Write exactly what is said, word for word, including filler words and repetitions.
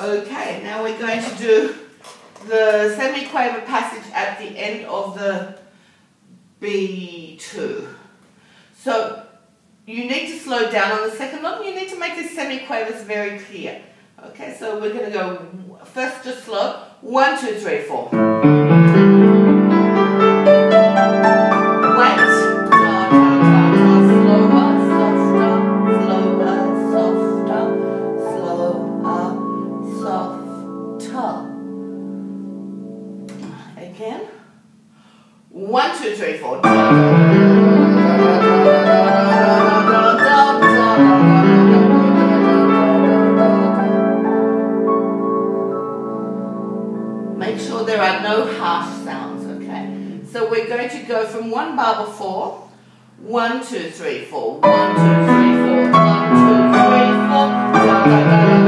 Okay, now we're going to do the semiquaver passage at the end of the B two. So you need to slow down on the second one. You need to make these semiquavers very clear. Okay, so we're going to go first just slow. One, two, three, four. One, two, three, four. Make sure there are no harsh sounds, okay? So we're going to go from one bar before. One, two, three, four. One, two, three, four. One, two, three, four.